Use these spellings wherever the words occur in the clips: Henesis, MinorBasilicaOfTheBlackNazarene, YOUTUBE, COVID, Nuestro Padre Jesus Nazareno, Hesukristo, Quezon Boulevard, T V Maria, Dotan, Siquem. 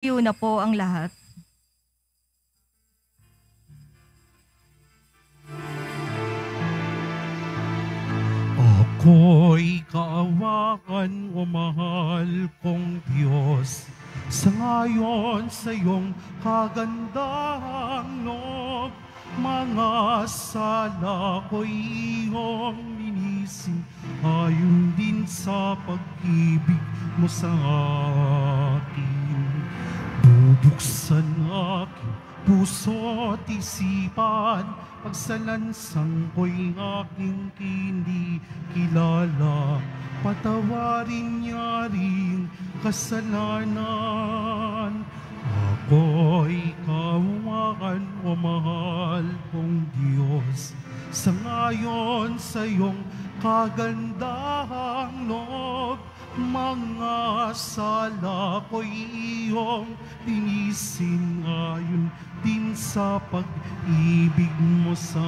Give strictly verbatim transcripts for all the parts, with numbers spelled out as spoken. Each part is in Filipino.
Yun na po ang lahat. Ako'y kaawakan o mahal kong Diyos, sa ngayon sa iyong kagandahang loob, mga sala ko'y iyong linisin, ayon din sa pag-ibig mo sa akin. Bubuksan aking puso't isipan, pagsalansang ko'y aking hindi kilala, patawarin niya rin kasalanan. Ako'y kawakan o mahal kong Diyos, sa ngayon sa iyong kagandahang loob, mga sala ko'y iyong linisin, ayon din sa pag-ibig mo sa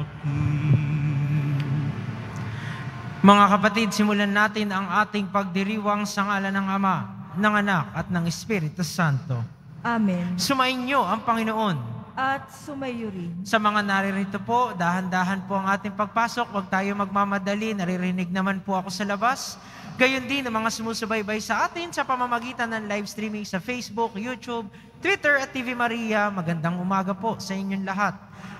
akin. Mga kapatid, simulan natin ang ating pagdiriwang sa ngalan ng Ama, ng Anak, at ng Espiritu Santo. Amen. Sumainyo ang Panginoon. At sumayo rin. Sa mga naririto po, dahan-dahan po ang ating pagpasok. Huwag tayo magmamadali. Naririnig naman po ako sa labas. Gayon din ang mga sumusubaybay sa atin sa pamamagitan ng live streaming sa Facebook, YouTube, Twitter at T V Maria. Magandang umaga po sa inyong lahat.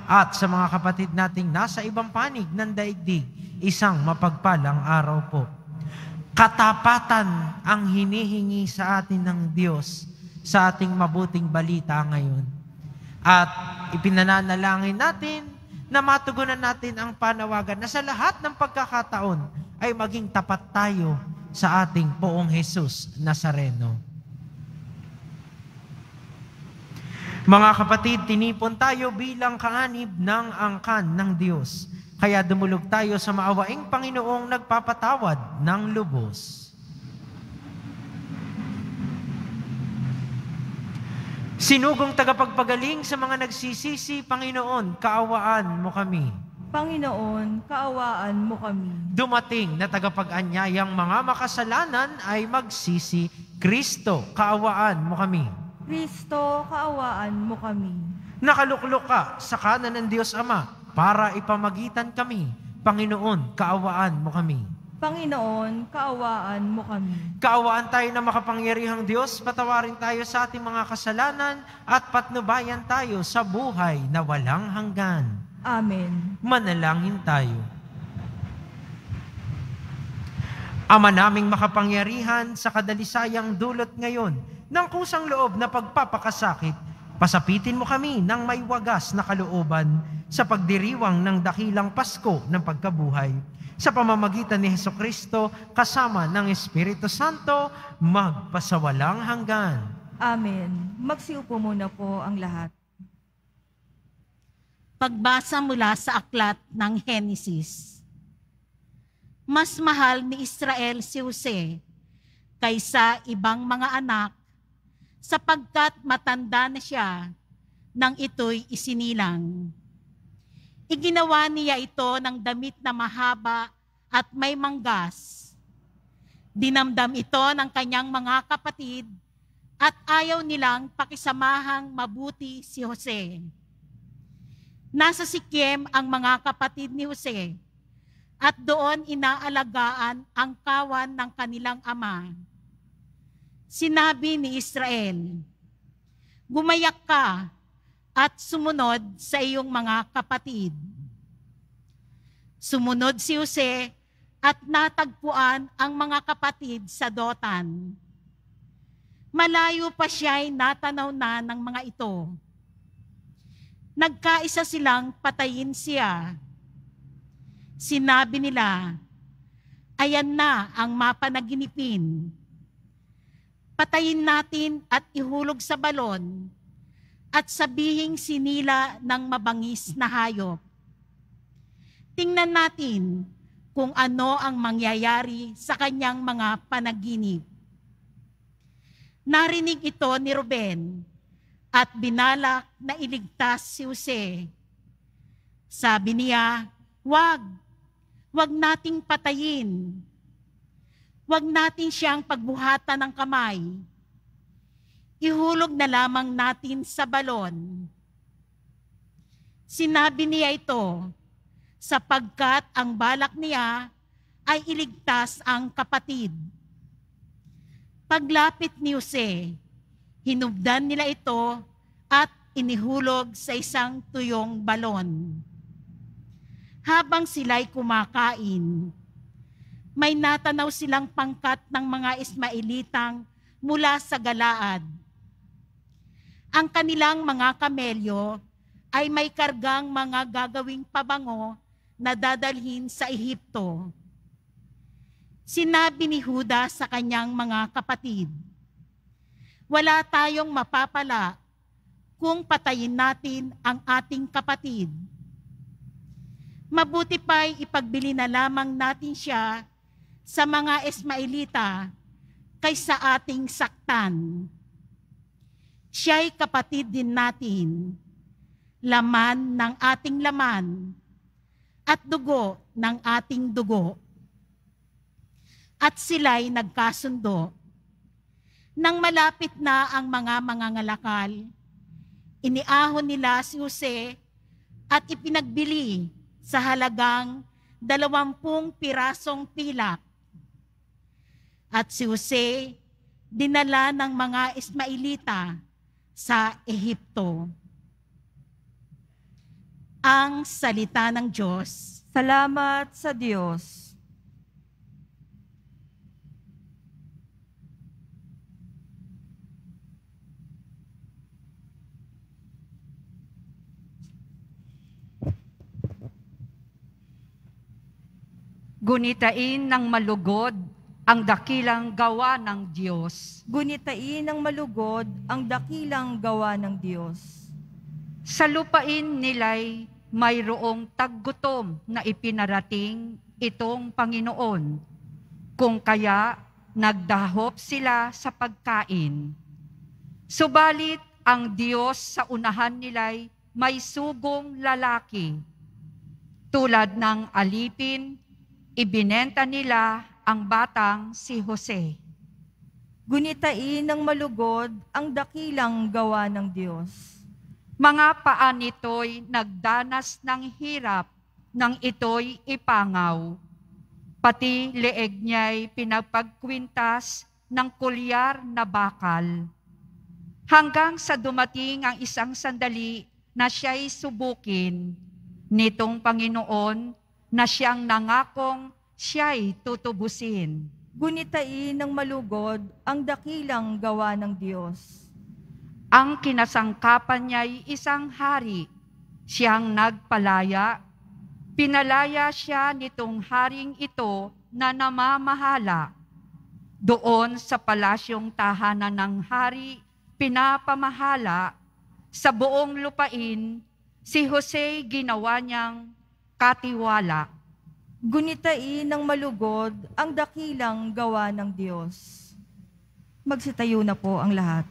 At sa mga kapatid nating nasa ibang panig ng daigdig, isang mapagpalang araw po. Katapatan ang hinihingi sa atin ng Diyos sa ating mabuting balita ngayon. At ipinananalangin natin na matugunan natin ang panawagan na sa lahat ng pagkakataon ay maging tapat tayo sa ating Poong Jesus Nazareno. Mga kapatid, tinipon tayo bilang kaanib ng angkan ng Diyos. Kaya dumulog tayo sa maawaing Panginoong nagpapatawad ng lubos. Sinugong tagapagpagaling sa mga nagsisisi, Panginoon, kaawaan mo kami. Panginoon, kaawaan mo kami. Dumating na tagapag-anyayang mga makasalanan ay magsisi. Kristo, kaawaan mo kami. Kristo, kaawaan mo kami. Nakaluklok ka sa kanan ng Diyos Ama para ipamagitan kami. Panginoon, kaawaan mo kami. Panginoon, kaawaan mo kami. Kaawaan tayo ng makapangyarihang Diyos, patawarin tayo sa ating mga kasalanan at patnubayan tayo sa buhay na walang hanggan. Amen. Manalangin tayo. Ama naming makapangyarihan, sa kadalisayang dulot ngayon ng kusang loob na pagpapakasakit, pasapitin mo kami ng may wagas na kalooban sa pagdiriwang ng dakilang Pasko ng pagkabuhay. Sa pamamagitan ni Hesukristo kasama ng Espiritu Santo, magpasawalang hanggan. Amen. Magsiupo muna po ang lahat. Pagbasa mula sa aklat ng Henesis. Mas mahal ni Israel si Jose kaysa ibang mga anak, sapagkat matanda na siya nang ito'y isinilang. Iginawa niya ito ng damit na mahaba at may manggas. Dinamdam ito ng kanyang mga kapatid at ayaw nilang pakisamahang mabuti si Jose. Nasa Siquem ang mga kapatid ni Jose at doon inaalagaan ang kawan ng kanilang ama. Sinabi ni Israel, "Gumayak ka at sumunod sa iyong mga kapatid." Sumunod si Jose at natagpuan ang mga kapatid sa Dotan. Malayo pa siya'y natanaw na ng mga ito. Nagkaisa silang patayin siya. Sinabi nila, "Ayan na ang mapanaginipin. Patayin natin at ihulog sa balon at sabihing sinila ng mabangis na hayop. Tingnan natin kung ano ang mangyayari sa kanyang mga panaginip." Narinig ito ni Ruben at binalak na iligtas si Jose. Sabi niya, "Wag, wag nating patayin. Wag natin siyang pagbuhatan ng kamay. ihulog na lamang natin sa balon. Sinabi niya ito, sapagkat ang balak niya ay iligtas ang kapatid. Paglapit ni Jose, hinubdan nila ito at inihulog sa isang tuyong balon. Habang sila'y kumakain, may natanaw silang pangkat ng mga Ismailitang mula sa Galaad. Ang kanilang mga kamelyo ay may kargang mga gagawing pabango na dadalhin sa Ehipto. Sinabi ni Juda sa kanyang mga kapatid, wala tayong mapapala kung patayin natin ang ating kapatid. Mabuti pa'y ipagbili na lamang natin siya sa mga Ismailita kaysa ating saktan. Siya'y kapatid din natin, laman ng ating laman, at dugo ng ating dugo. At sila'y nagkasundo. Nang malapit na ang mga mangangalakal, iniahon nila si Jose at ipinagbili sa halagang dalawampung pirasong pilak. At si Jose dinala ng mga Ismailita sa Ehipto. Ang salita ng Diyos. Salamat sa Diyos. Gunitain ng malugod ang dakilang gawa ng Diyos. Gunitain ng malugod ang dakilang gawa ng Diyos. Sa lupain nila'y mayroong taggutom na ipinarating itong Panginoon, kung kaya nagdahop sila sa pagkain. Subalit ang Diyos sa unahan nila'y may sugong lalaki. Tulad ng alipin, ibinenta nila ang batang si Jose. Gunitain ng malugod ang dakilang gawa ng Diyos. Mga paa nito'y nagdanas ng hirap nang ito'y ipangaw. Pati leeg niya'y pinapagkwintas ng kulyar na bakal. Hanggang sa dumating ang isang sandali na siya'y subukin nitong Panginoon na siyang nangakong siya'y tutubusin. Gunitain ng malugod ang dakilang gawa ng Diyos. Ang kinasangkapan niya'y isang hari, siyang nagpalaya. Pinalaya siya nitong haring ito na namamahala. Doon sa palasyong tahanan ng hari, pinapamahala. Sa buong lupain, si Jose ginawa niyang katiwala. Gunitain ng malugod ang dakilang gawa ng Diyos. Magsitayo na po ang lahat.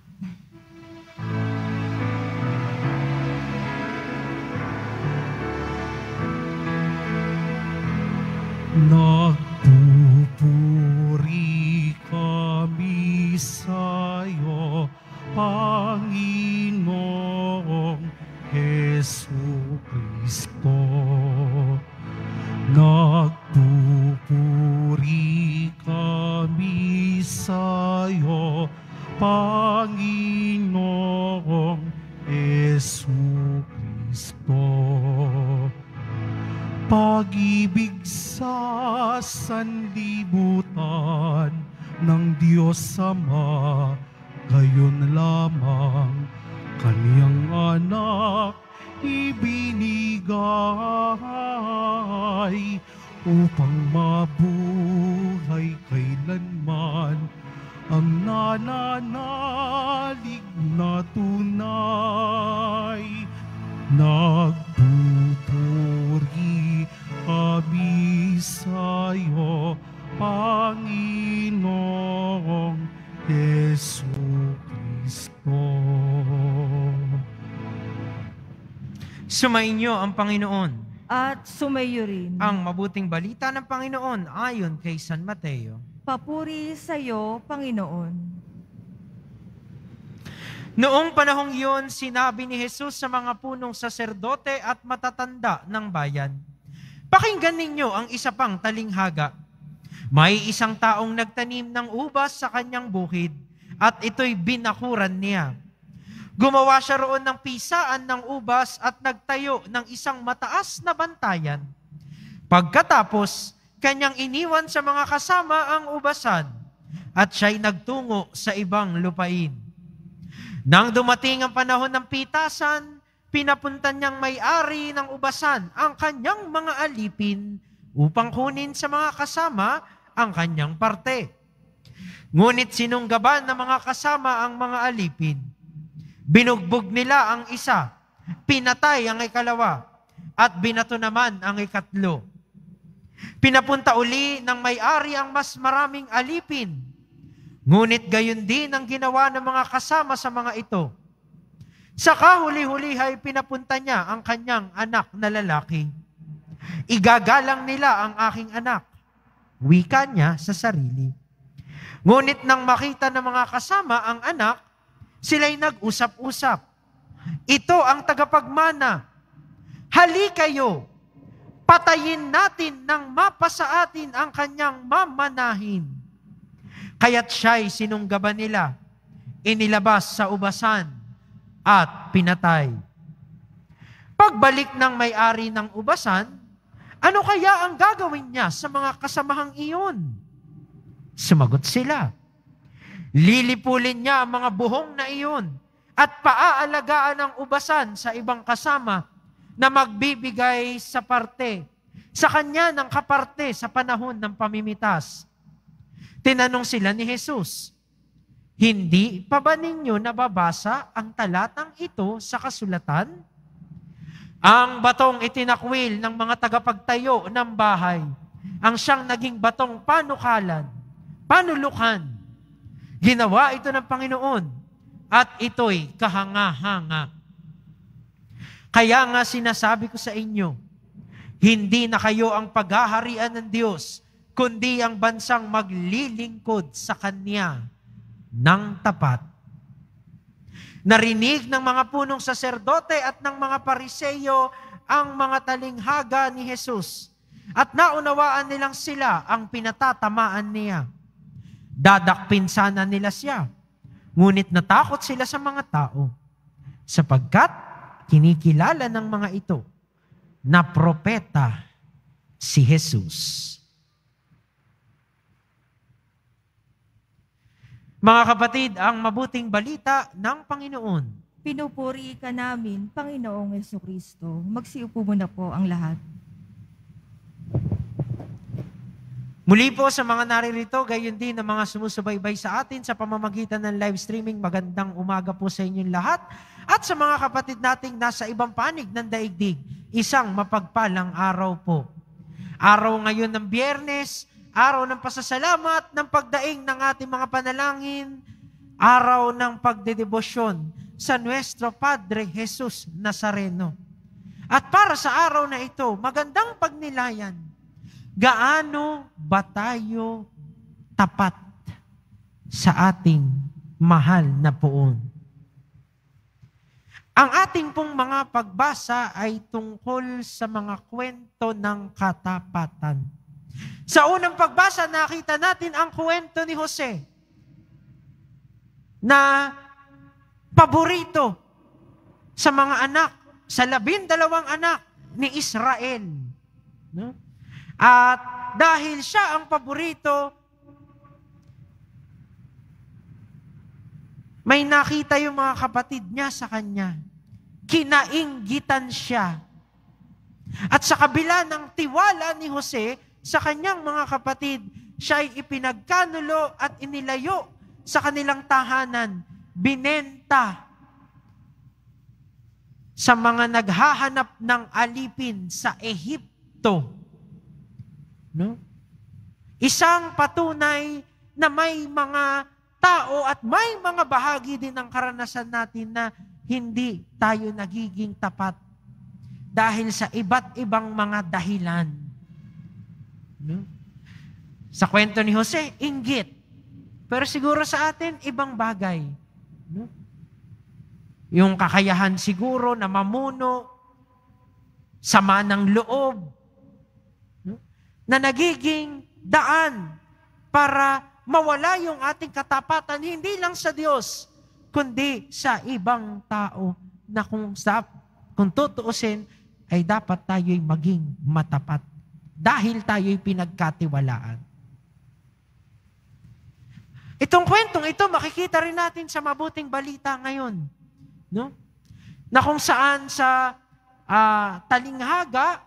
Nagpupuri kami sa'yo, Panginoong Jesucristo. Nagpupuri kami sa'yo, Panginoong Jesucristo. Pag-ibig sa sanlibutan ng Diyos Ama, gayon lamang kaniyang anak ibinigay upang mabuhay kailanman ang nananalig na tunay. Nagpupuri kami sa'yo, Panginoong Jesucristo. Sumainyo ang Panginoon at sumaiyo rin ang mabuting balita ng Panginoon ayon kay San Mateo. Papuri sa'yo, Panginoon. Noong panahong iyon, sinabi ni Jesus sa mga punong saserdote at matatanda ng bayan, "Pakinggan ninyo ang isa pang talinghaga. May isang taong nagtanim ng ubas sa kanyang bukid at ito'y binakuran niya. Gumawa siya roon ng pisaan ng ubas at nagtayo ng isang mataas na bantayan. Pagkatapos, kanyang iniwan sa mga kasama ang ubasan at siya'y nagtungo sa ibang lupain. Nang dumating ang panahon ng pitasan, pinapuntan niyang may-ari ng ubasan ang kanyang mga alipin upang kunin sa mga kasama ang kanyang parte. Ngunit sinunggaban ng mga kasama ang mga alipin. Binugbog nila ang isa, pinatay ang ikalawa, at binato naman ang ikatlo. Pinapunta uli ng may-ari ang mas maraming alipin. Ngunit gayon din ang ginawa ng mga kasama sa mga ito. Sa kahuli-huli ay pinapunta niya ang kanyang anak na lalaki. Igagalang nila ang aking anak," wika niya sa sarili. "Ngunit nang makita ng mga kasama ang anak, sila'y nag-usap-usap. 'Ito ang tagapagmana. Hali kayo. Patayin natin nang mapasa atin ang kanyang mamanahin.' Kaya't siya'y sinunggaban nila, inilabas sa ubasan, at pinatay." Pagbalik ng may-ari ng ubasan, ano kaya ang gagawin niya sa mga kasamahang iyon? Sumagot sila, "Lilipulin niya ang mga buhong na iyon at paaalagaan ang ubasan sa ibang kasama na magbibigay sa parte, sa kanya ng kaparte sa panahon ng pamimitas." Tinanong sila ni Jesus, "Hindi pa ba ninyo nababasa ang talatang ito sa kasulatan? Ang batong itinakwil ng mga tagapagtayo ng bahay, ang siyang naging batong panukalan, panulukan. Ginawa ito ng Panginoon at ito'y kahanga-hanga. Kaya nga sinasabi ko sa inyo, hindi na kayo ang paghaharian ng Diyos, kundi ang bansang maglilingkod sa Kanya ng tapat." Narinig ng mga punong saserdote at ng mga pariseyo ang mga talinghaga ni Jesus at naunawaan nilang sila ang pinatatamaan niya. Dadakpin sana nila siya, ngunit natakot sila sa mga tao, sapagkat kinikilala ng mga ito na propeta si Jesus. Mga kapatid, ang mabuting balita ng Panginoon. Pinupuri ka namin, Panginoong Jesucristo. Magsiupo muna po ang lahat. Muli po sa mga naririto, gayon din ang mga sumusubaybay sa atin sa pamamagitan ng live streaming, magandang umaga po sa inyong lahat. At sa mga kapatid nating nasa ibang panig ng daigdig, isang mapagpalang araw po. Araw ngayon ng Biyernes, araw ng pasasalamat, ng pagdaing ng ating mga panalangin, araw ng pagdedebosyon sa Nuestro Padre Jesus Nazareno. At para sa araw na ito, magandang pagnilayan. Gaano ba tayo tapat sa ating mahal na Poon? Ang ating pong mga pagbasa ay tungkol sa mga kwento ng katapatan. Sa unang pagbasa, nakita natin ang kwento ni Jose na paborito sa mga anak, sa labindalawang anak ni Israel. No? At dahil siya ang paborito, may nakita yung mga kapatid niya sa kanya. Kinainggitan siya. At sa kabila ng tiwala ni Jose sa kanyang mga kapatid, siya ay ipinagkanulo at inilayo sa kanilang tahanan. Binenta sa mga naghahanap ng alipin sa Ehipto. No? Isang patunay na may mga tao at may mga bahagi din ng karanasan natin na hindi tayo nagiging tapat dahil sa iba't ibang mga dahilan. No? Sa kwento ni Jose, inggit. Pero siguro sa atin, ibang bagay. No? Yung kakayahan siguro na mamuno, sama ng loob, na nagiging daan para mawala yung ating katapatan, hindi lang sa Diyos, kundi sa ibang tao na kung, sa, kung tutuusin, ay dapat tayo'y maging matapat dahil tayo'y pinagkatiwalaan. Itong kwentong ito, makikita rin natin sa mabuting balita ngayon. No? Na kung saan sa uh, talinghaga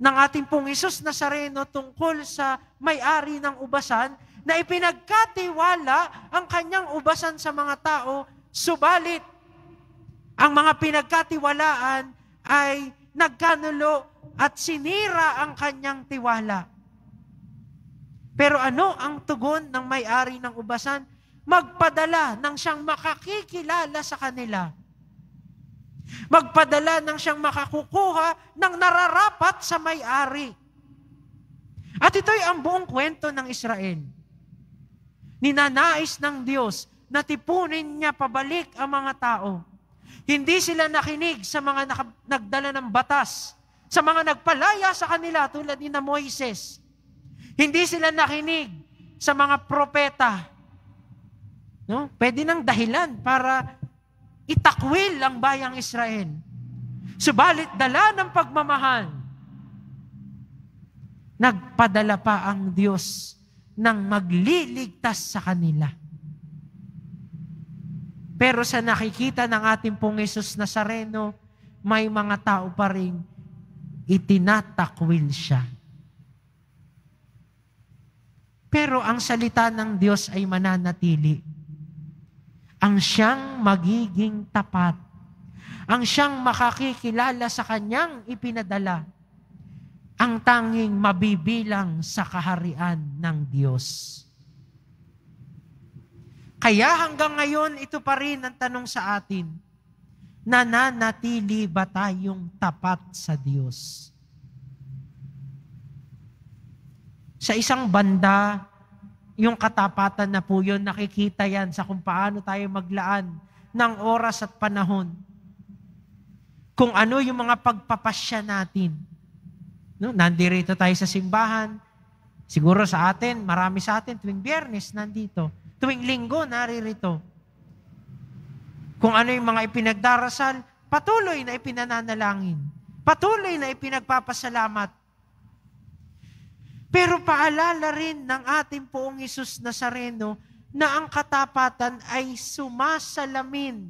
ng ating pong Jesus Nazareno tungkol sa may-ari ng ubasan, na ipinagkatiwala ang kanyang ubasan sa mga tao, subalit ang mga pinagkatiwalaan ay nagkanulo at sinira ang kanyang tiwala. Pero ano ang tugon ng may-ari ng ubasan? Magpadala ng siyang makakikilala sa kanila. Magpadala ng siyang makakukuha ng nararapat sa may-ari. At ito'y ang buong kwento ng Israel. Ninanais ng Diyos na tipunin niya pabalik ang mga tao. Hindi sila nakinig sa mga nagdala ng batas, sa mga nagpalaya sa kanila tulad ni na Moises. Hindi sila nakinig sa mga propeta. No? Pwede ng dahilan para itakwil ang bayang Israel. Subalit dala ng pagmamahal, nagpadala pa ang Diyos ng magliligtas sa kanila. Pero sa nakikita ng ating pong Jesus Nazareno, may mga tao pa rin itinatakwil siya. Pero ang salita ng Diyos ay mananatili. Ang siyang magiging tapat. Ang siyang makakikilala sa kanyang ipinadala. Ang tanging mabibilang sa kaharian ng Diyos. Kaya hanggang ngayon, ito pa rin ang tanong sa atin. Nananatili ba tayong tapat sa Diyos? Sa isang banda, yung katapatan na po yun, nakikita yan sa kung paano tayo maglaan ng oras at panahon. Kung ano yung mga pagpapasya natin. No? Nandirito tayo sa simbahan. Siguro sa atin, marami sa atin, tuwing Biyernes, nandito. Tuwing linggo, naririto. Kung ano yung mga ipinagdarasal, patuloy na ipinananalangin. Patuloy na ipinagpapasalamat. Pero paalala rin ng ating poong Jesus Nazareno na ang katapatan ay sumasalamin,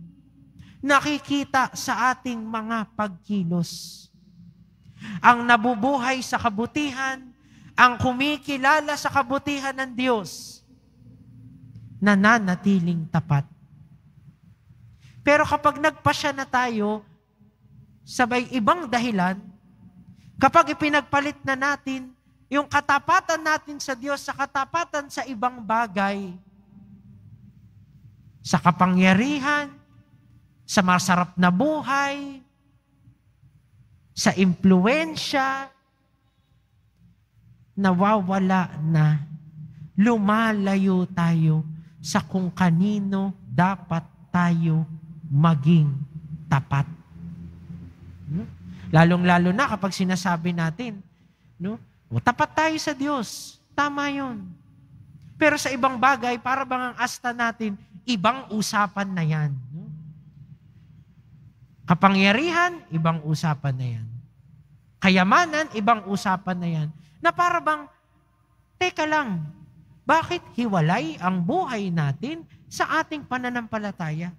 nakikita sa ating mga pagkilos. Ang nabubuhay sa kabutihan, ang kumikilala sa kabutihan ng Diyos, nananatiling tapat. Pero kapag nagpasya na tayo sa may ibang dahilan, kapag ipinagpalit na natin yung katapatan natin sa Diyos sa katapatan sa ibang bagay, sa kapangyarihan, sa masarap na buhay, sa impluwensya, nawawala na, lumalayo tayo sa kung kanino dapat tayo maging tapat. No? Lalong-lalo na kapag sinasabi natin, no? O, tapat tayo sa Diyos. Tama yun. Pero sa ibang bagay, para bang ang asta natin, ibang usapan na yan. No? Kapangyarihan, ibang usapan na yan. Kayamanan, ibang usapan na yan. Na para bang, teka lang, bakit hiwalay ang buhay natin sa ating pananampalataya?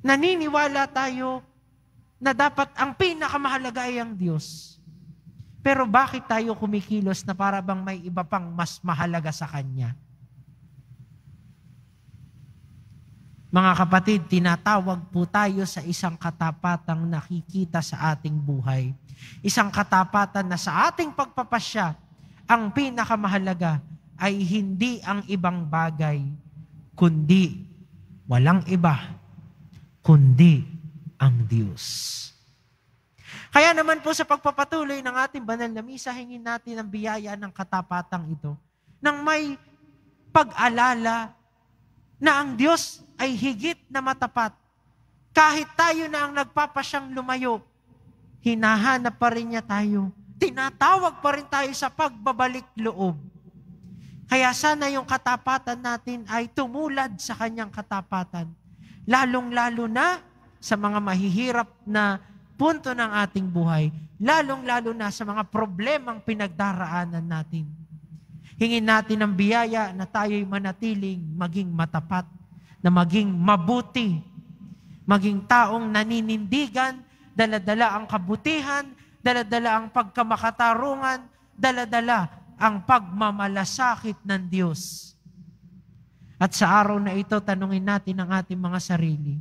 Naniniwala tayo na dapat ang pinakamahalaga ay ang Diyos. Pero bakit tayo kumikilos na para bang may iba pang mas mahalaga sa Kanya? Mga kapatid, tinatawag po tayo sa isang katapatang nakikita sa ating buhay. Isang katapatan na sa ating pagpapasya, ang pinakamahalaga ay hindi ang ibang bagay, kundi walang iba, kundi ang Diyos. Kaya naman po sa pagpapatuloy ng ating banal na misa, hingin natin ang biyaya ng katapatang ito, nang may pag-alala na ang Diyos ay higit na matapat. Kahit tayo na ang nagpapasyang lumayo, hinahanap pa rin niya tayo. Tinatawag pa rin tayo sa pagbabalik loob. Kaya sana yung katapatan natin ay tumulad sa kanyang katapatan. Lalong-lalo na sa mga mahihirap na punto ng ating buhay. Lalong-lalo na sa mga problemang pinagdaraanan natin. Hingin natin ang biyaya na tayo'y manatiling maging matapat, na maging mabuti, maging taong naninindigan, daladala ang kabutihan, daladala ang pagkamakatarungan, daladala ang pagmamalasakit ng Diyos. At sa araw na ito, tanungin natin ang ating mga sarili.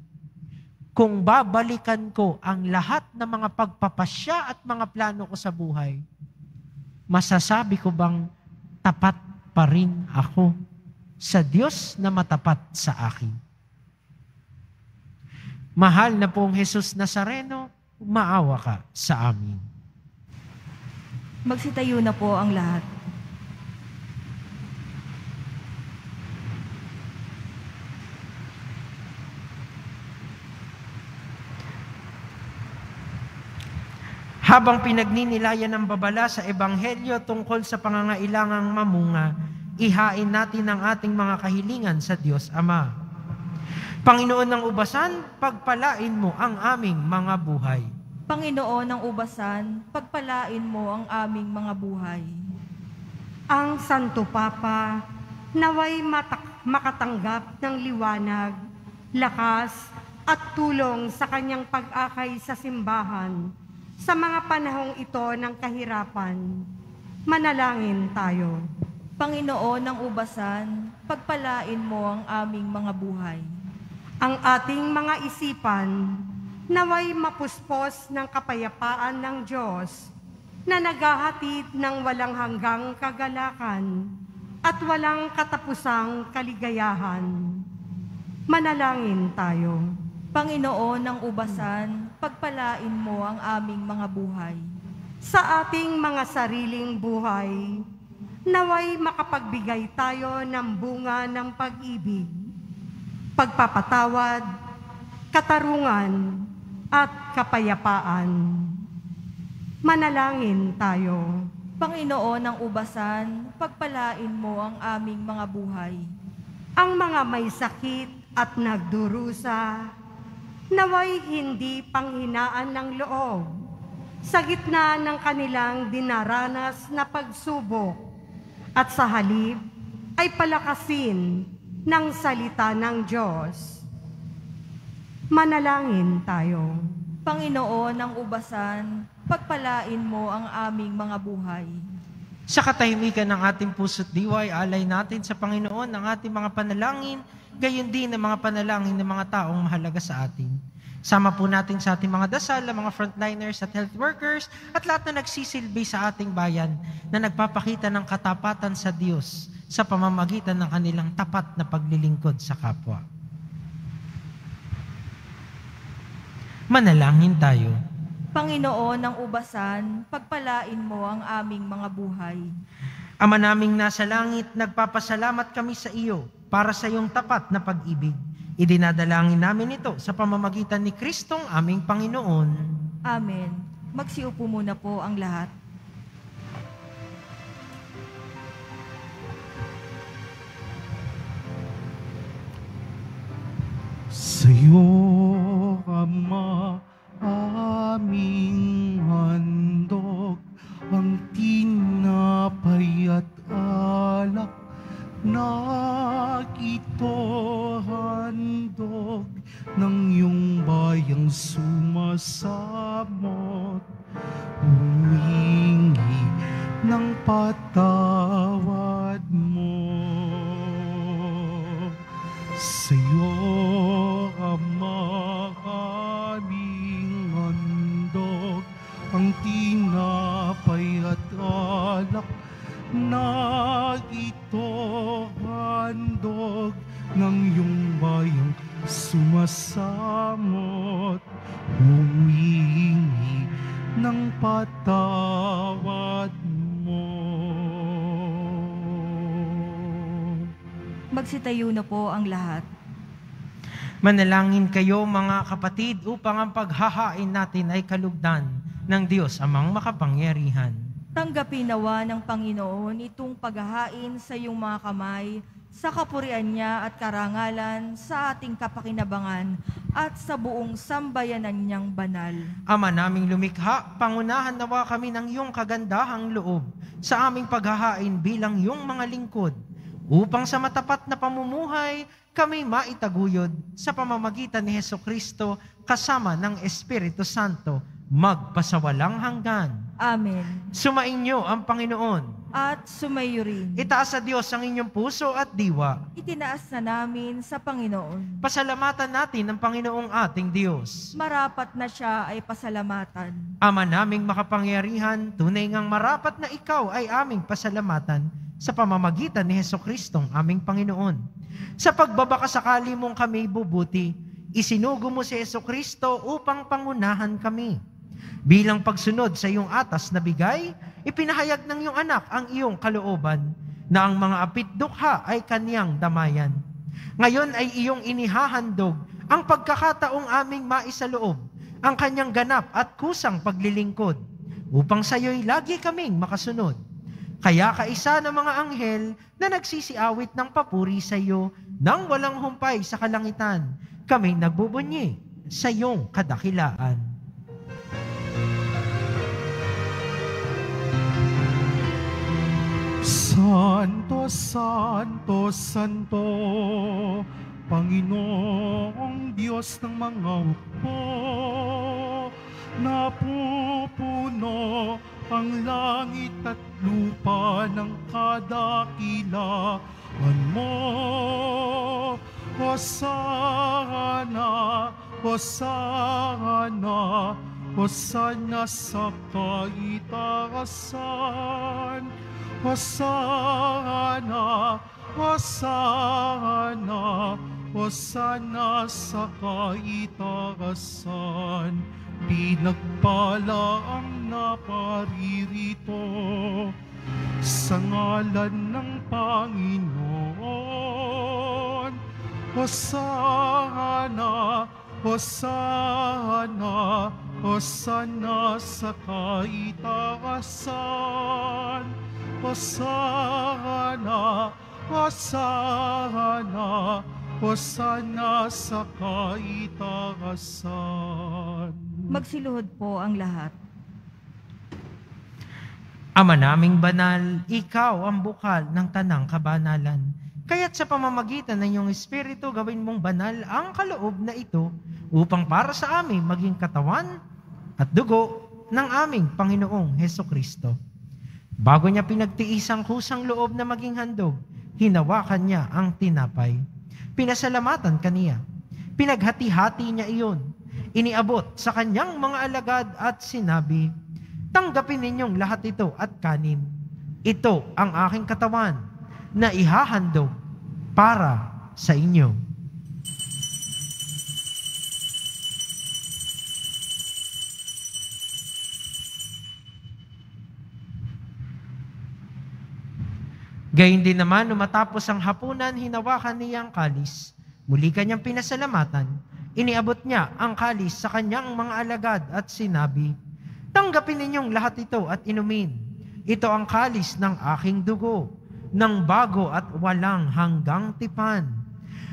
Kung babalikan ko ang lahat ng mga pagpapasya at mga plano ko sa buhay, masasabi ko bang tapat pa rin ako sa Diyos na matapat sa akin? Mahal na pong Jesus Nazareno, maawa ka sa amin. Magsitayo na po ang lahat. Habang pinagninilayan ang babala sa Ebanghelyo tungkol sa pangangailangang mamunga, ihain natin ang ating mga kahilingan sa Diyos Ama. Panginoon ng Ubasan, pagpalain mo ang aming mga buhay. Panginoon ng Ubasan, pagpalain mo ang aming mga buhay. Ang Santo Papa, naway makatanggap ng liwanag, lakas at tulong sa kanyang pag-akay sa simbahan, sa mga panahong ito ng kahirapan. Manalangin tayo. Panginoon ng Ubasan, pagpalain mo ang aming mga buhay. Ang ating mga isipan, naway mapuspos ng kapayapaan ng Diyos, na naghahatid ng walang hanggang kagalakan at walang katapusang kaligayahan. Manalangin tayo. Panginoon ng Ubasan, pagpalain mo ang aming mga buhay. Sa ating mga sariling buhay, naway makapagbigay tayo ng bunga ng pag-ibig, pagpapatawad, katarungan, at kapayapaan. Manalangin tayo. Panginoon ng Ubasan, pagpalain mo ang aming mga buhay. Ang mga may sakit at nagdurusa, naway hindi panghinaan ng loob sa gitna ng kanilang dinaranas na pagsubok, at sa halip ay palakasin ng salita ng Diyos. Manalangin tayo. Panginoon ng Ubasan, pagpalain mo ang aming mga buhay. Sa katahimikan ng ating puso't diway, alay natin sa Panginoon ang ating mga panalangin, gayon din ang mga panalangin ng mga taong mahalaga sa atin. Sama po natin sa ating mga dasal, ang mga frontliners at health workers, at lahat na nagsisilbi sa ating bayan na nagpapakita ng katapatan sa Diyos sa pamamagitan ng kanilang tapat na paglilingkod sa kapwa. Manalangin tayo. Panginoon ng Ubasan, pagpalain mo ang aming mga buhay. Ama naming nasa langit, nagpapasalamat kami sa iyo para sa iyong tapat na pag-ibig. Idinadalangin namin ito sa pamamagitan ni Kristong aming Panginoon. Amen. Magsiupo muna po ang lahat. Sa iyo, Ama, aming handog, ang tinapay at alak na ito handog ng iyong bayang sumasamot, humingi ng patawad mo. Sa iyo, Ama, aming handog, ang tinapay at alak na ito handog ng iyong bayang sumasamot, humingi ng patawad mo. Magsitayo na po ang lahat. Manalangin kayo mga kapatid upang ang paghahain natin ay kalugdan ng Diyos amang makapangyarihan. Tanggapin nawa ng Panginoon itong paghahain sa iyong mga kamay sa kapurian niya at karangalan sa ating kapakinabangan at sa buong sambayanan niyang banal. Ama naming lumikha, pangunahan nawa kami ng iyong kagandahang loob sa aming paghahain bilang iyong mga lingkod upang sa matapat na pamumuhay kami maitaguyod sa pamamagitan ni Jesucristo kasama ng Espiritu Santo, magpasawalang hanggan. Amen. Sumainyo ang Panginoon. At sumayo rin. Itaas sa Diyos ang inyong puso at diwa. Itinaas na namin sa Panginoon. Pasalamatan natin ang Panginoong ating Diyos. Marapat na siya ay pasalamatan. Ama naming makapangyarihan, tunay ngang marapat na ikaw ay aming pasalamatan sa pamamagitan ni Jesucristong aming Panginoon. Sa pagbabakasakali mong kami bubuti, isinugo mo si Jesucristo upang pangunahan kami. Bilang pagsunod sa iyong atas na bigay, ipinahayag ng iyong anak ang iyong kalooban na ang mga apitdukha ay kaniyang damayan. Ngayon ay iyong inihahandog ang pagkakataong aming maisaloob, ang kanyang ganap at kusang paglilingkod, upang sa iyo'y lagi kaming makasunod. Kaya kaisa ng mga anghel na nagsisiawit ng papuri sa iyo nang walang humpay sa kalangitan, kami nagbubunyi sa iyong kadakilaan. Santo, Santo, Santo, Panginoong Diyos ng mga hukbo, napupuno ang langit at lupa ng kadakilaan mo. Hosana, Hosana, Hosana sa kaitaasan. Hosana, Hosana, Hosana sa kaitaasan. Pinagpala ang naparirito sa ngalan ng Panginoon. Hosana, Hosana, Hosana sa kaitaasan. Hosana, Hosana, Hosana sa kaitaasan. Magsiluhod po ang lahat. Ama naming banal, ikaw ang bukal ng tanang kabanalan. Kaya't sa pamamagitan ng iyong Espiritu, gawin mong banal ang kaloob na ito upang para sa amin maging katawan at dugo ng aming Panginoong Jesucristo. Bago niya pinagtiis ang kusang loob na maging handog, hinawakan niya ang tinapay. Pinasalamatan kaniya. Pinaghati-hati niya iyon. Iniabot sa kanyang mga alagad at sinabi, "Tanggapin ninyong lahat ito at kanin. Ito ang aking katawan na ihahandog para sa inyo." Gayun din naman, matapos ang hapunan, hinawakan niya ang kalis. Muli kanyang pinasalamatan. Iniabot niya ang kalis sa kanyang mga alagad at sinabi, "Tanggapin ninyong lahat ito at inumin. Ito ang kalis ng aking dugo, ng bago at walang hanggang tipan.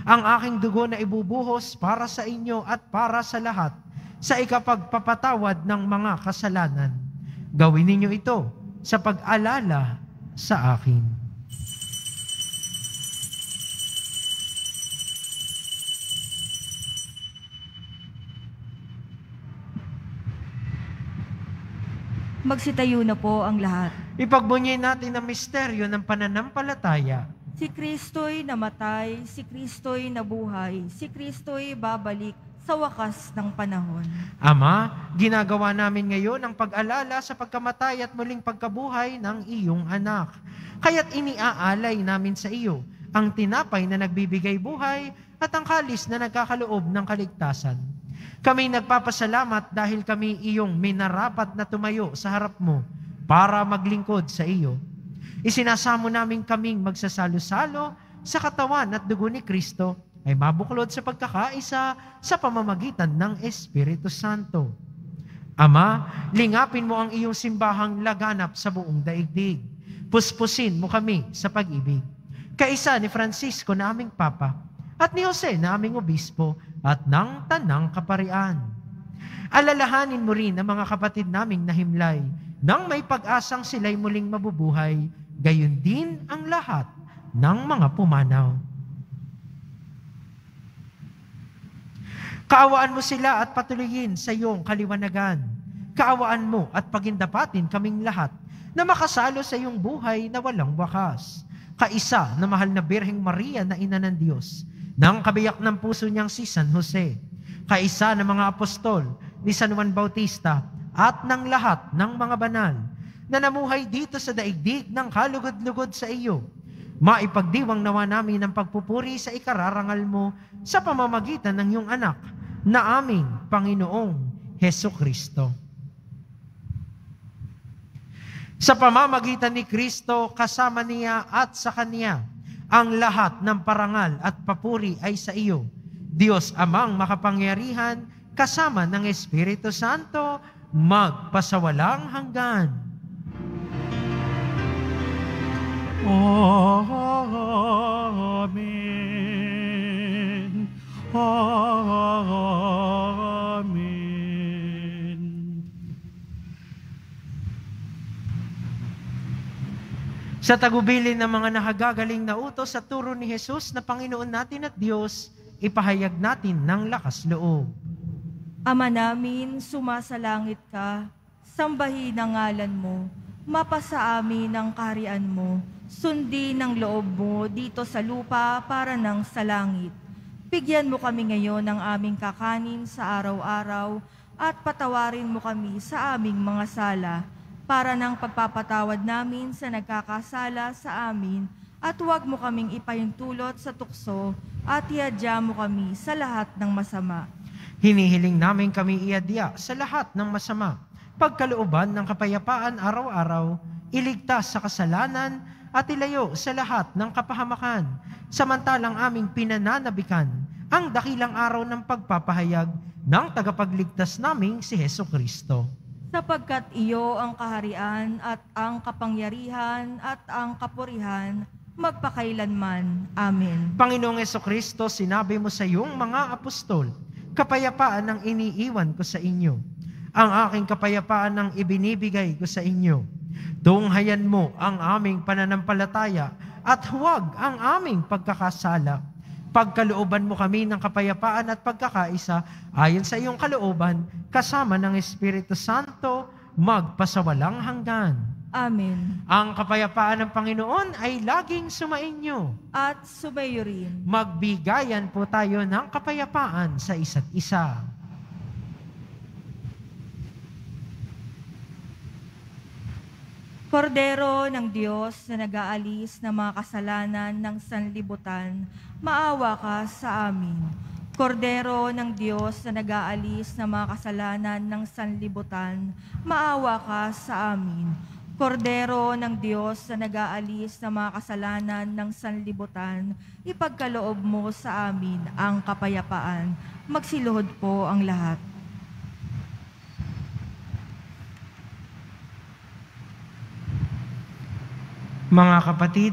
Ang aking dugo na ibubuhos para sa inyo at para sa lahat, sa ikapagpapatawad ng mga kasalanan. Gawin ninyo ito sa pag-alala sa akin." Magsitayo na po ang lahat. Ipagbunyi natin ang misteryo ng pananampalataya. Si Kristo'y namatay, si Kristo'y nabuhay, si Kristo'y babalik sa wakas ng panahon. Ama, ginagawa namin ngayon ang pag-alala sa pagkamatay at muling pagkabuhay ng iyong anak. Kaya't iniaalay namin sa iyo ang tinapay na nagbibigay buhay at ang kalis na nagkakaloob ng kaligtasan. Kami nagpapasalamat dahil kami iyong minarapat na tumayo sa harap mo para maglingkod sa iyo. Isinasamo namin kaming magsasalo-salo sa katawan at dugo ni Kristo ay mabuklod sa pagkakaisa sa pamamagitan ng Espiritu Santo. Ama, lingapin mo ang iyong simbahang laganap sa buong daigdig. Puspusin mo kami sa pag-ibig. Kaisa ni Francisco na aming Papa at ni Jose na aming Obispo at ng Tanang Kaparian. Alalahanin mo rin ang mga kapatid naming nahimlay nang may pag-asang sila'y muling mabubuhay, gayon din ang lahat ng mga pumanaw. Kaawaan mo sila at patuloyin sa iyong kaliwanagan. Kaawaan mo at pagindapatin kaming lahat na makasalo sa iyong buhay na walang wakas. Kaisa na mahal na Birheng Maria na ina ng Diyos, ng kabiyak ng puso niyang si San Jose. Kaisa ng mga apostol ni San Juan Bautista at ng lahat ng mga banal na namuhay dito sa daigdig ng kalugod-lugod sa iyo. Maipagdiwang nawa namin ang pagpupuri sa ikararangal mo sa pamamagitan ng iyong anak na aming Panginoong Jesucristo. Sa pamamagitan ni Kristo, kasama niya at sa kanya, ang lahat ng parangal at papuri ay sa iyo, Diyos Amang makapangyarihan, kasama ng Espiritu Santo, magpasawalang hanggan. Amen. Amen. Sa tagubilin ng mga nakagagaling na utos sa turo ni Jesus na Panginoon natin at Diyos, ipahayag natin ng lakas loob. Ama namin, sumasalangit ka, sambahin ang ngalan mo, mapasa amin ang kaharian mo, sundin ang loob mo dito sa lupa para nang sa langit. Bigyan mo kami ngayon ng aming kakanin sa araw-araw at patawarin mo kami sa aming mga sala para nang pagpapatawad namin sa nagkakasala sa amin. At huwag mo kaming ipahintulot sa tukso at iadya mo kami sa lahat ng masama. Hinihiling namin kami iadya sa lahat ng masama, pagkalooban ng kapayapaan araw-araw, iligtas sa kasalanan at ilayo sa lahat ng kapahamakan, samantalang aming pinananabikan ang dakilang araw ng pagpapahayag ng tagapagligtas naming si Jesucristo. Sapagkat iyo ang kaharian at ang kapangyarihan at ang kapurihan, magpakailanman. Amen. Panginoong Jesucristo, sinabi mo sa iyong mga apostol, kapayapaan ang iniiwan ko sa inyo. Ang aking kapayapaan ang ibinibigay ko sa inyo. Tunghayan mo ang aming pananampalataya at huwag ang aming pagkakasala. Pagkalooban mo kami ng kapayapaan at pagkakaisa ayon sa iyong kalooban, kasama ng Espiritu Santo, magpasawalang hanggan. Amen. Ang kapayapaan ng Panginoon ay laging sumainyo. At sumayo rin. Magbigayan po tayo ng kapayapaan sa isa't isa. Kordero ng Diyos na nag-aalis ng mga kasalanan ng sanlibutan, maawa ka sa amin. Kordero ng Diyos na nag-aalis ng mga kasalanan ng sanlibutan, maawa ka sa amin. Kordero ng Diyos na nag-aalis ng mga kasalanan ng sanlibutan, ipagkaloob mo sa amin ang kapayapaan. Magsiluhod po ang lahat. Mga kapatid,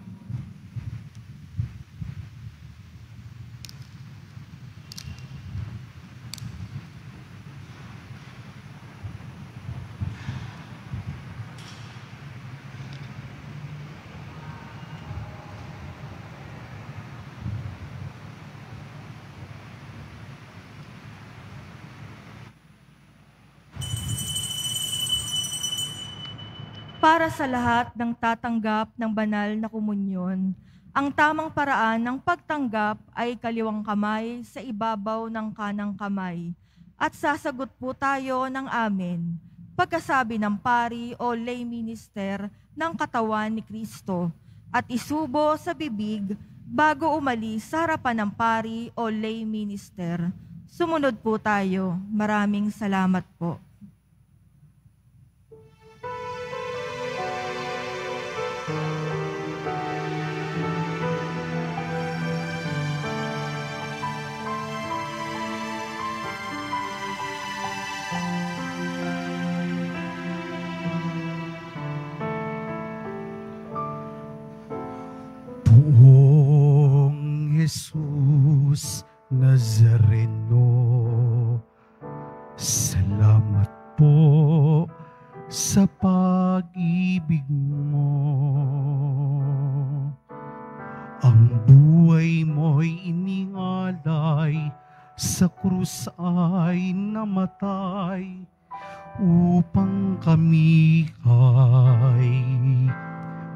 Para sa lahat ng tatanggap ng banal na komunyon, ang tamang paraan ng pagtanggap ay kaliwang kamay sa ibabaw ng kanang kamay. At sasagot po tayo ng amen. pagkasabi ng pari o lay minister ng katawan ni Kristo at isubo sa bibig bago umalis sa harapan ng pari o lay minister. Sumunod po tayo. Maraming salamat po. Jesus Nazareno, salamat po sa pag-ibig mo. Ang buhay mo'y iningalay, sa krus ay namatay, upang kami ay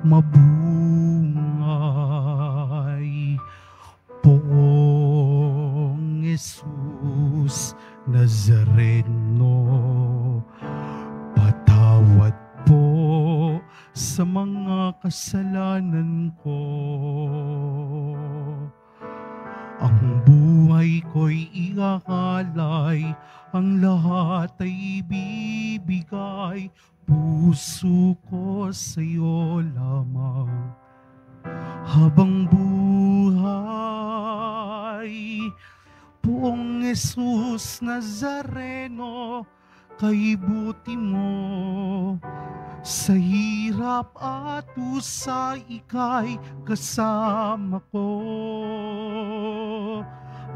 mabungay. Poong Jesus Nazareno, patawad po sa mga kasalanan ko. Ang buhay ko'y iahalay, ang lahat ay ibibigay, puso ko sa'yo lamang habang buhay. Poong Jesus Nazareno, kaibuti mo sa hirap at usay, ika'y kasama ko.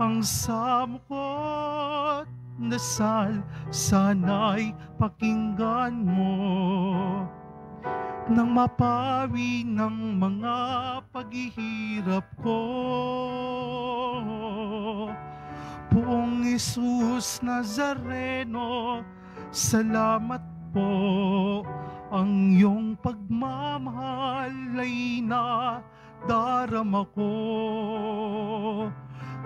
Ang samukot na sal, sana'y pakinggan mo nang mapawi ng mga paghihirap ko. Poong Jesus Nazareno, salamat po, ang iyong pagmamahal ay nadarama ko.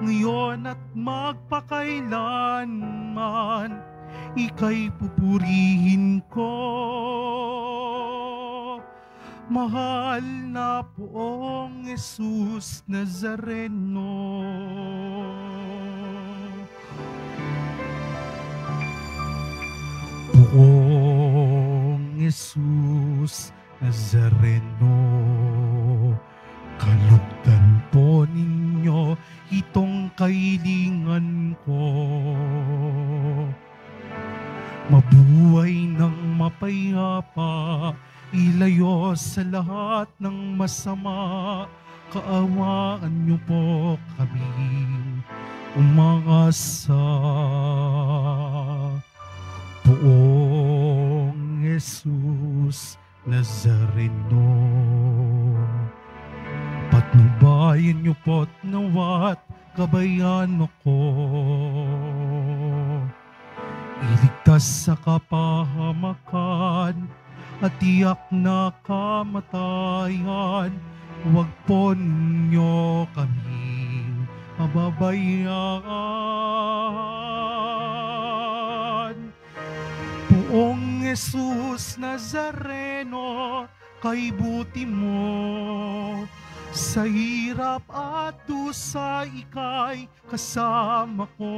Ngayon at magpakailanman, ika'y pupurihin ko. Mahal na Poong Jesus Nazareno. Poong Jesus Nazareno, kalugdan po ninyo itong kailangan ko. Mabuhay ng mapayapa, ilayo sa lahat ng masama, kaawaan niyo po kami umaasa. Poong Jesus Nazareno, patnubayan niyo po't nawat kabayan ako. Iligtas sa kapahamakan at tiyak na kamatayan, huwag po ninyo kaming mababayaan. Poong Jesus Nazareno, kaibuti mo sa hirap at dusa, ika'y kasama ko.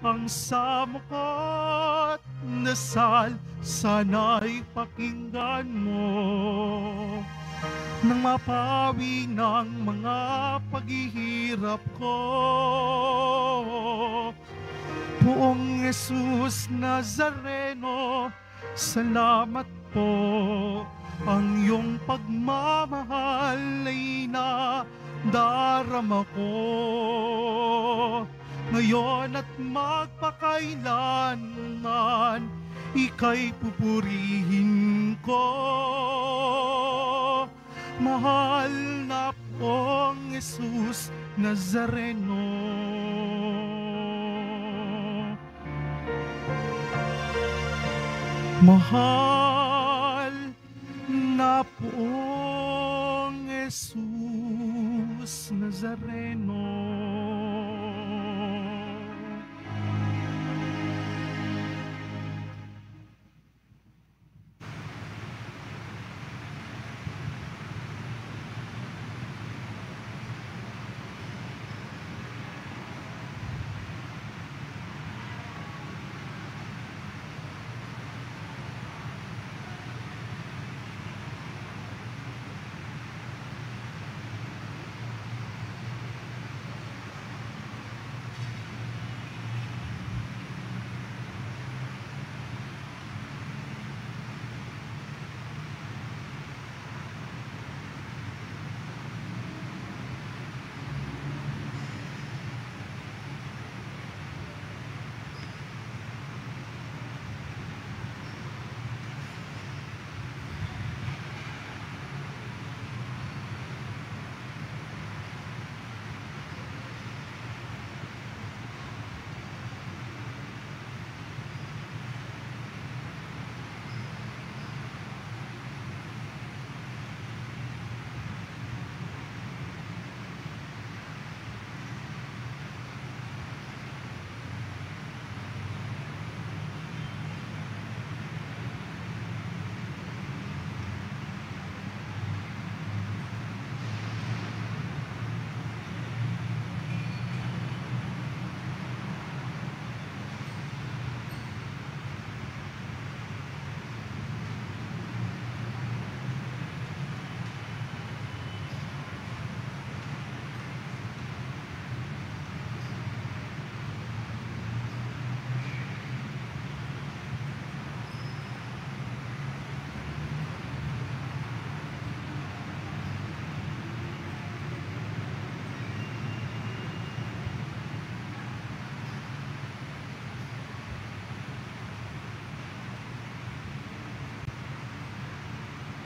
Ang samukot na sal, sana'y pakinggan mo nang mapawi ng mga paghihirap ko. Poong Jesus Nazareno, salamat po, ang iyong pagmamahal ay nadarama ko. Ngayon at magpakailanman, ika'y pupurihin ko. Mahal na Poong Jesus Nazareno. Mahal na Poong Jesus Nazareno.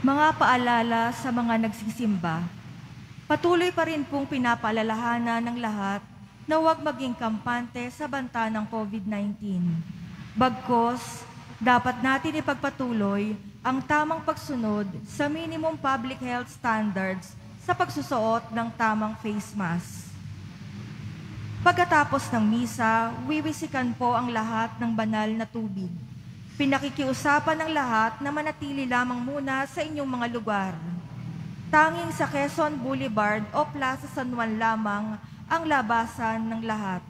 mga paalala sa mga nagsisimba, patuloy pa rin pong pinapaalalahanan ng lahat na huwag maging kampante sa banta ng COVID nineteen. Bagkus, dapat natin ipagpatuloy ang tamang pagsunod sa minimum public health standards sa pagsusuot ng tamang face mask. Pagkatapos ng misa, wiwisikan po ang lahat ng banal na tubig. Pinakikiusapan ng lahat na manatili lamang muna sa inyong mga lugar. Tanging sa Quezon Boulevard o Plaza San Juan lamang ang labasan ng lahat.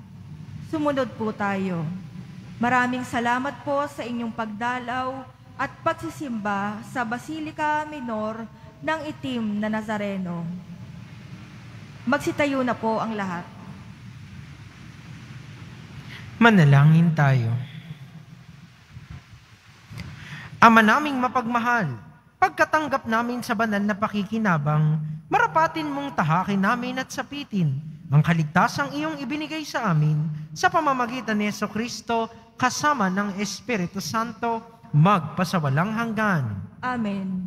Sumunod po tayo. Maraming salamat po sa inyong pagdalaw at pagsisimba sa Basilica Minor ng Itim na Nazareno. Magsitayo na po ang lahat. Manalangin tayo. Ama naming mapagmahal, pagkatanggap namin sa banal na pakikinabang, marapatin mong tahakin namin at sapitin ang kaligtasang iyong ibinigay sa amin sa pamamagitan ni Jesucristo kasama ng Espiritu Santo magpasawalang hanggan. Amen.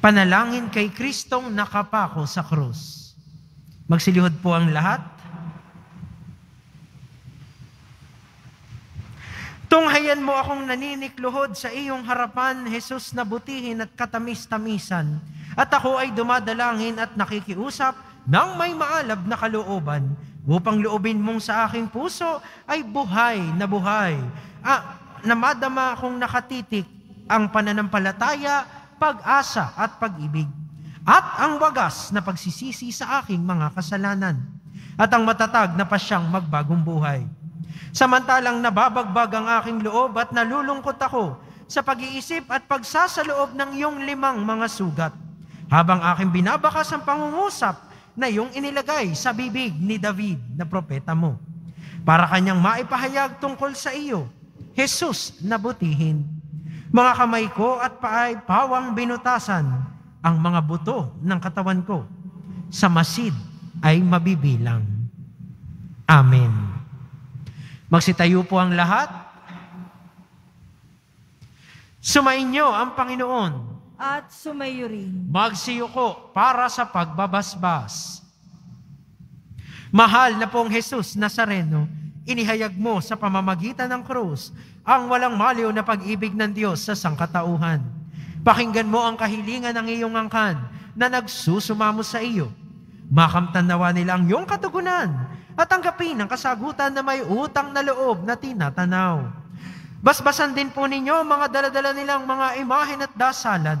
Panalangin kay Kristong nakapako sa krus. Magsilihod po ang lahat. Tunghayan mo akong naninikluhod sa iyong harapan, Jesus, na butihin at katamis-tamisan. At ako ay dumadalangin at nakikiusap ng may maalab na kalooban, upang loobin mong sa aking puso ay buhay na buhay, ah, na madama akong nakatitik ang pananampalataya, pag-asa at pag-ibig, at ang wagas na pagsisisi sa aking mga kasalanan, at ang matatag na pasyang magbagong buhay. Samantalang nababagbag ang aking loob at nalulungkot ako sa pag-iisip at pagsasaloob ng iyong limang mga sugat, habang aking binabakas ang pangungusap na iyong inilagay sa bibig ni David na propeta mo, para kanyang maipahayag tungkol sa iyo, Jesus na butihin. Mga kamay ko at paay pawang binutasan ang mga buto ng katawan ko. Sa masid ay mabibilang. Amen. Magsitayo po ang lahat. Sumainyo ang Panginoon. At sumayo rin. Magsiyuko para sa pagbabasbas. Mahal na pong Jesus Nazareno, inihayag mo sa pamamagitan ng krus ang walang maliw na pag-ibig ng Diyos sa sangkatauhan. Pakinggan mo ang kahilingan ng iyong angkan na nagsusumamo sa iyo. Makamtan nawa nila ang iyong katugunan at tanggapin ang kasagutan na may utang na loob na tinatanaw. Basbasan din po ninyo mga daladala nilang mga imahen at dasalan.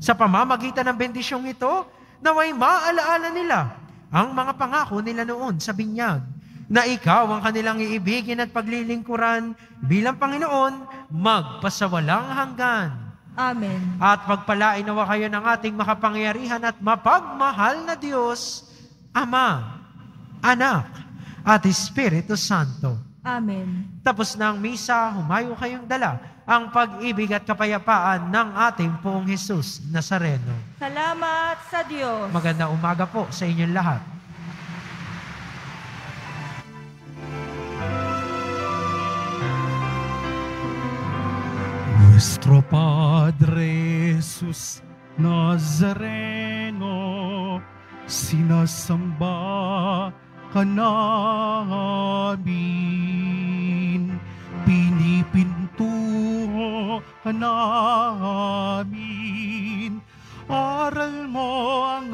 Sa pamamagitan ng bendisyong ito, naway maalaala nila ang mga pangako nila noon sa binyag, na ikaw ang kanilang iibigin at paglilingkuran bilang Panginoon magpasawalang hanggan. Amen. At pagpalain nawa kayo ng ating makapangyarihan at mapagmahal na Diyos, Ama, Anak, at Espiritu Santo. Amen. Tapos na ang misa, humayo kayong dala ang pag-ibig at kapayapaan ng ating poong Jesus Nazareno. Salamat sa Diyos. Magandang umaga po sa inyong lahat. Nuestro Padre Jesus Nazareno, sinasamba ka namin, pinipintuho ka namin, aral mo ang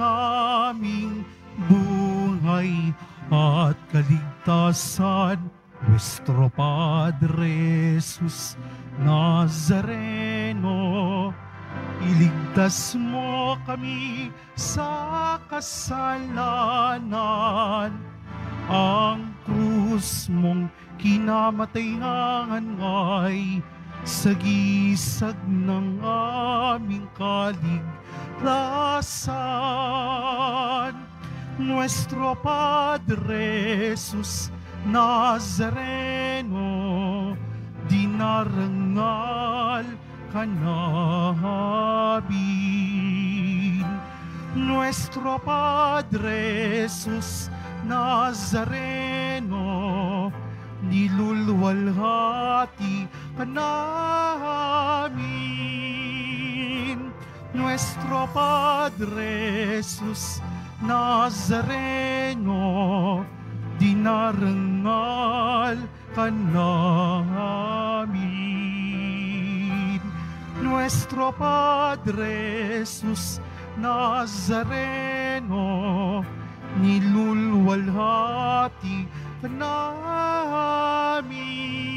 aming buhay at kaligtasan. Nuestro Padre Jesus Nazareno, iligtas mo kami sa kasalanan. Ang krus mong kinamatayan ay sagisag ng aming kaligtasan. Nuestro Padre Jesus Nazareno, dinarangal ka namin. Nuestro Padre Jesus Nazareno, nilulwalhati namin. Nuestro Padre Jesus Nazareno, dinarangal ka namin. Nuestro Padre Jesus Nazareno, nilulwalhati ka namin.